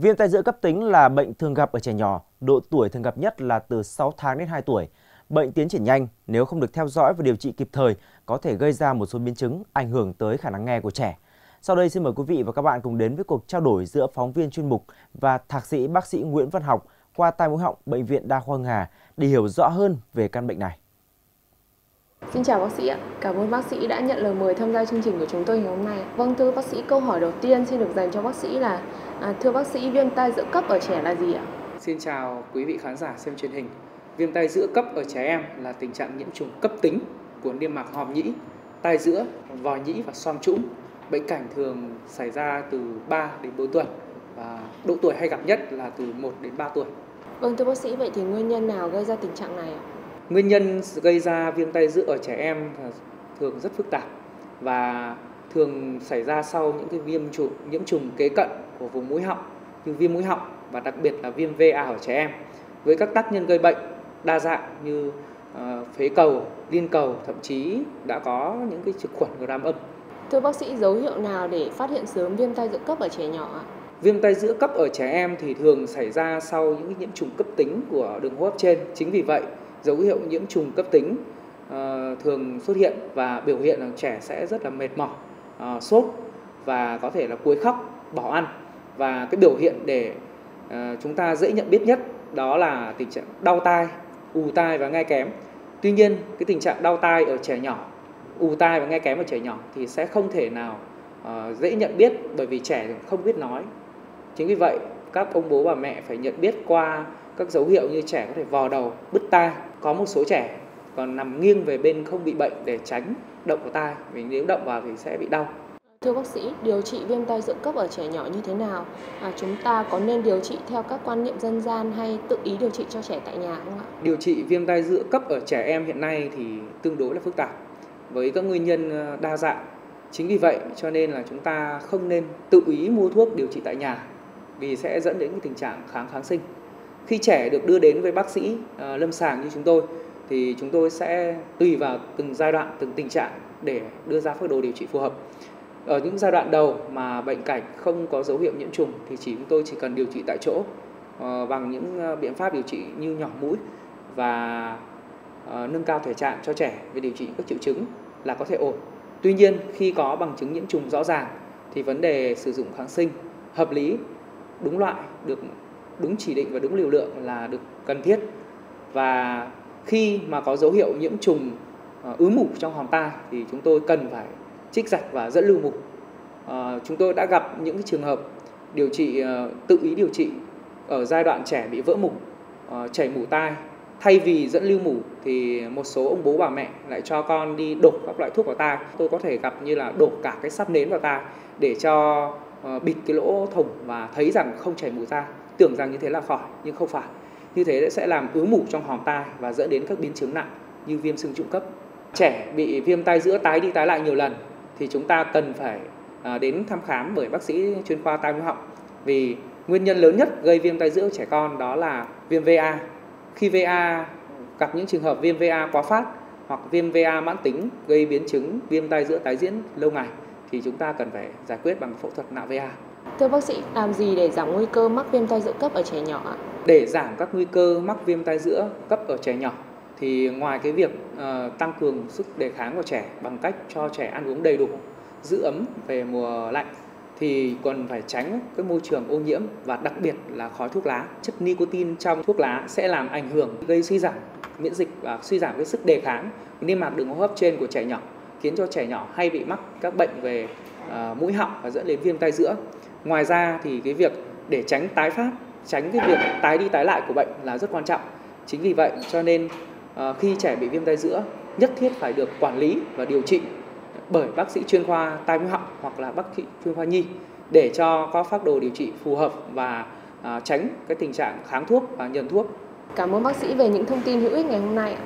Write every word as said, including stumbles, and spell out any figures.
Viêm tai giữa cấp tính là bệnh thường gặp ở trẻ nhỏ, độ tuổi thường gặp nhất là từ sáu tháng đến hai tuổi. Bệnh tiến triển nhanh, nếu không được theo dõi và điều trị kịp thời có thể gây ra một số biến chứng ảnh hưởng tới khả năng nghe của trẻ. Sau đây xin mời quý vị và các bạn cùng đến với cuộc trao đổi giữa phóng viên chuyên mục và thạc sĩ bác sĩ Nguyễn Văn Học khoa tai mũi họng Bệnh viện Đa Khoa Hoàng Hà để hiểu rõ hơn về căn bệnh này. Xin chào bác sĩ ạ, cảm ơn bác sĩ đã nhận lời mời tham gia chương trình của chúng tôi ngày hôm nay. Vâng, thưa bác sĩ, câu hỏi đầu tiên xin được dành cho bác sĩ là à, thưa bác sĩ, viêm tai giữa cấp ở trẻ là gì ạ? Xin chào quý vị khán giả xem truyền hình. Viêm tai giữa cấp ở trẻ em là tình trạng nhiễm trùng cấp tính của niêm mạc hòm nhĩ, tai giữa, vòi nhĩ và xoang trũng. Bệnh cảnh thường xảy ra từ ba đến bốn tuần và độ tuổi hay gặp nhất là từ một đến ba tuổi. Vâng, thưa bác sĩ, vậy thì nguyên nhân nào gây ra tình trạng này ạ? Nguyên nhân gây ra viêm tai giữa ở trẻ em thường rất phức tạp và thường xảy ra sau những cái viêm trùng, nhiễm trùng kế cận của vùng mũi họng như viêm mũi họng và đặc biệt là viêm vê a ở trẻ em, với các tác nhân gây bệnh đa dạng như phế cầu, liên cầu, thậm chí đã có những cái trực khuẩn gram âm. Thưa bác sĩ, dấu hiệu nào để phát hiện sớm viêm tai giữa cấp ở trẻ nhỏ ạ? Viêm tai giữa cấp ở trẻ em thì thường xảy ra sau những nhiễm trùng cấp tính của đường hô hấp trên. Chính vì vậy, dấu hiệu nhiễm trùng cấp tính uh, thường xuất hiện và biểu hiện là trẻ sẽ rất là mệt mỏi, uh, sốt và có thể là quấy khóc, bỏ ăn. Và cái biểu hiện để uh, chúng ta dễ nhận biết nhất đó là tình trạng đau tai, ù tai và nghe kém. Tuy nhiên, cái tình trạng đau tai ở trẻ nhỏ, ù tai và nghe kém ở trẻ nhỏ thì sẽ không thể nào uh, dễ nhận biết bởi vì trẻ không biết nói. Chính vì vậy, các ông bố bà mẹ phải nhận biết qua các dấu hiệu như trẻ có thể vò đầu, bứt tai. Có một số trẻ còn nằm nghiêng về bên không bị bệnh để tránh động vào tai, vì nếu động vào thì sẽ bị đau. Thưa bác sĩ, điều trị viêm tai giữa cấp ở trẻ nhỏ như thế nào? À, chúng ta có nên điều trị theo các quan niệm dân gian hay tự ý điều trị cho trẻ tại nhà không ạ? Điều trị viêm tai giữa cấp ở trẻ em hiện nay thì tương đối là phức tạp, với các nguyên nhân đa dạng. Chính vì vậy cho nên là chúng ta không nên tự ý mua thuốc điều trị tại nhà vì sẽ dẫn đến cái tình trạng kháng kháng sinh. Khi trẻ được đưa đến với bác sĩ uh, lâm sàng như chúng tôi thì chúng tôi sẽ tùy vào từng giai đoạn, từng tình trạng để đưa ra phác đồ điều trị phù hợp. Ở những giai đoạn đầu mà bệnh cảnh không có dấu hiệu nhiễm trùng thì chỉ chúng tôi chỉ cần điều trị tại chỗ uh, bằng những uh, biện pháp điều trị như nhỏ mũi và uh, nâng cao thể trạng cho trẻ về điều trị các triệu chứng là có thể ổn. Tuy nhiên, khi có bằng chứng nhiễm trùng rõ ràng thì vấn đề sử dụng kháng sinh hợp lý, đúng loại, được đúng chỉ định và đúng liều lượng là được cần thiết. Và khi mà có dấu hiệu nhiễm trùng ứ mủ trong hòm tai thì chúng tôi cần phải trích giặt và dẫn lưu mủ. à, Chúng tôi đã gặp những trường hợp điều trị tự ý điều trị ở giai đoạn trẻ bị vỡ mủ, à, chảy mủ tai. Thay vì dẫn lưu mủ thì một số ông bố bà mẹ lại cho con đi đổ các loại thuốc vào tai. Tôi có thể gặp như là đổ cả cái sáp nến vào tai để cho à, bịt cái lỗ thủng và thấy rằng không chảy mủ ra, tưởng rằng như thế là khỏi nhưng không phải. Như thế sẽ làm ứ mủ trong hòm tai và dẫn đến các biến chứng nặng như viêm sưng trũng cấp. Trẻ bị viêm tai giữa tái đi tái lại nhiều lần thì chúng ta cần phải đến thăm khám bởi bác sĩ chuyên khoa tai mũi họng, vì nguyên nhân lớn nhất gây viêm tai giữa trẻ con đó là viêm vê a. Khi vê a gặp những trường hợp viêm vê a quá phát hoặc viêm vê a mãn tính gây biến chứng viêm tai giữa tái diễn lâu ngày thì chúng ta cần phải giải quyết bằng phẫu thuật nạo vê a. Thưa bác sĩ, làm gì để giảm nguy cơ mắc viêm tai giữa cấp ở trẻ nhỏ ạ? Để giảm các nguy cơ mắc viêm tai giữa cấp ở trẻ nhỏ thì ngoài cái việc uh, tăng cường sức đề kháng của trẻ bằng cách cho trẻ ăn uống đầy đủ, giữ ấm về mùa lạnh thì còn phải tránh cái môi trường ô nhiễm và đặc biệt là khói thuốc lá. Chất nicotine trong thuốc lá sẽ làm ảnh hưởng, gây suy giảm miễn dịch và suy giảm cái sức đề kháng niêm mạc đường hô hấp trên của trẻ nhỏ, khiến cho trẻ nhỏ hay bị mắc các bệnh về uh, mũi họng và dẫn đến viêm tai giữa. Ngoài ra thì cái việc để tránh tái phát, tránh cái việc tái đi tái lại của bệnh là rất quan trọng. Chính vì vậy cho nên uh, khi trẻ bị viêm tai giữa nhất thiết phải được quản lý và điều trị bởi bác sĩ chuyên khoa tai mũi họng hoặc là bác sĩ chuyên khoa nhi để cho có phác đồ điều trị phù hợp và uh, tránh cái tình trạng kháng thuốc và nhờn thuốc. Cảm ơn bác sĩ về những thông tin hữu ích ngày hôm nay ạ.